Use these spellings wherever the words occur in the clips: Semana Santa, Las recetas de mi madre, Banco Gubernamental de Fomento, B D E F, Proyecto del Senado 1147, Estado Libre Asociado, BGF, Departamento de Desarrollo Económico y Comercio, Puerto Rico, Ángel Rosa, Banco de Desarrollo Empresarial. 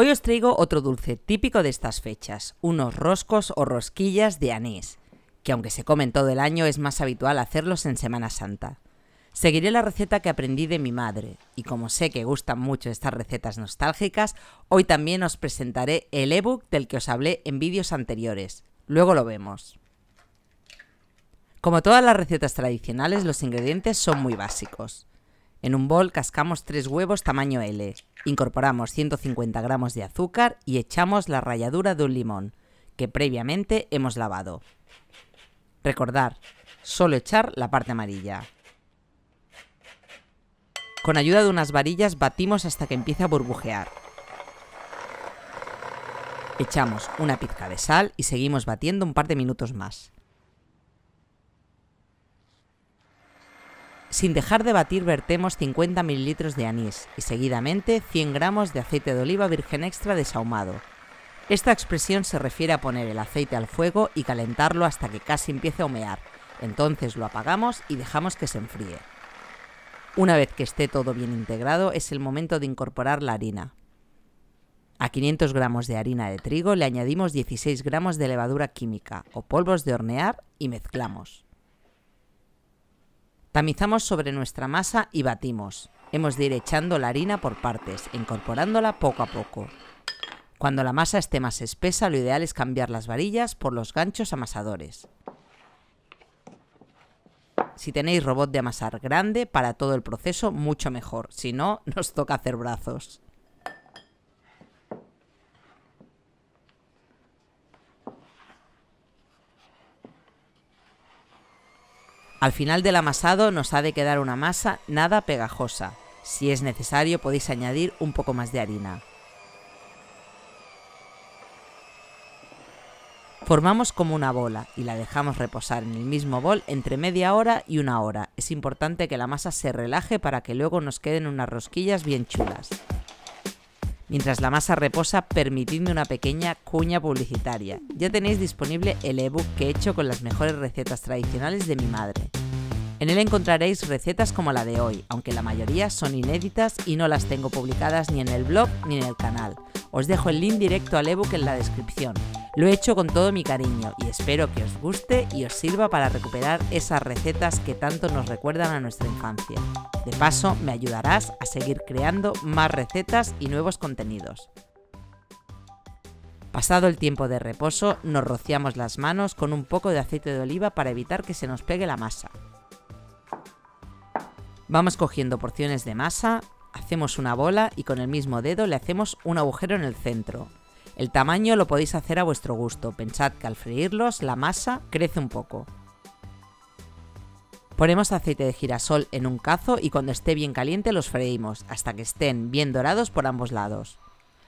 Hoy os traigo otro dulce típico de estas fechas, unos roscos o rosquillas de anís, que aunque se comen todo el año es más habitual hacerlos en Semana Santa. Seguiré la receta que aprendí de mi madre, y como sé que gustan mucho estas recetas nostálgicas, hoy también os presentaré el ebook del que os hablé en vídeos anteriores. Luego lo vemos. Como todas las recetas tradicionales, los ingredientes son muy básicos. En un bol cascamos 3 huevos tamaño L, incorporamos 150 gramos de azúcar y echamos la ralladura de un limón, que previamente hemos lavado. Recordar, solo echar la parte amarilla. Con ayuda de unas varillas batimos hasta que empiece a burbujear. Echamos una pizca de sal y seguimos batiendo un par de minutos más. Sin dejar de batir vertemos 50 ml de anís y seguidamente 100 gramos de aceite de oliva virgen extra desahumado. Esta expresión se refiere a poner el aceite al fuego y calentarlo hasta que casi empiece a humear, entonces lo apagamos y dejamos que se enfríe. Una vez que esté todo bien integrado, es el momento de incorporar la harina. A 500 gramos de harina de trigo le añadimos 16 gramos de levadura química o polvos de hornear y mezclamos. Tamizamos sobre nuestra masa y batimos. Hemos de ir echando la harina por partes, incorporándola poco a poco. Cuando la masa esté más espesa, lo ideal es cambiar las varillas por los ganchos amasadores. Si tenéis robot de amasar grande, para todo el proceso mucho mejor, si no, nos toca hacer brazos. Al final del amasado nos ha de quedar una masa nada pegajosa. Si es necesario podéis añadir un poco más de harina. Formamos como una bola y la dejamos reposar en el mismo bol entre media hora y una hora. Es importante que la masa se relaje para que luego nos queden unas rosquillas bien chulas. Mientras la masa reposa, permitidme una pequeña cuña publicitaria. Ya tenéis disponible el ebook que he hecho con las mejores recetas tradicionales de mi madre. En él encontraréis recetas como la de hoy, aunque la mayoría son inéditas y no las tengo publicadas ni en el blog ni en el canal. Os dejo el link directo al ebook en la descripción. Lo he hecho con todo mi cariño y espero que os guste y os sirva para recuperar esas recetas que tanto nos recuerdan a nuestra infancia. De paso, me ayudarás a seguir creando más recetas y nuevos contenidos. Pasado el tiempo de reposo, nos rociamos las manos con un poco de aceite de oliva para evitar que se nos pegue la masa. Vamos cogiendo porciones de masa, hacemos una bola y con el mismo dedo le hacemos un agujero en el centro. El tamaño lo podéis hacer a vuestro gusto, pensad que al freírlos la masa crece un poco. Ponemos aceite de girasol en un cazo y cuando esté bien caliente los freímos hasta que estén bien dorados por ambos lados.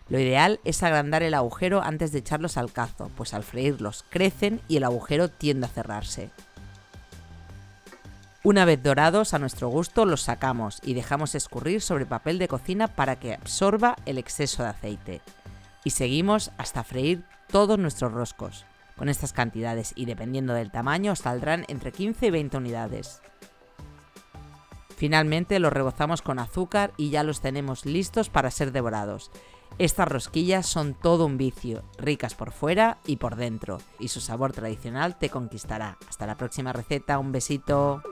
Lo ideal es agrandar el agujero antes de echarlos al cazo, pues al freírlos crecen y el agujero tiende a cerrarse. Una vez dorados a nuestro gusto los sacamos y dejamos escurrir sobre papel de cocina para que absorba el exceso de aceite. Y seguimos hasta freír todos nuestros roscos. Con estas cantidades y dependiendo del tamaño os saldrán entre 15 y 20 unidades. Finalmente los rebozamos con azúcar y ya los tenemos listos para ser devorados. Estas rosquillas son todo un vicio, ricas por fuera y por dentro, y su sabor tradicional te conquistará. Hasta la próxima receta, un besito.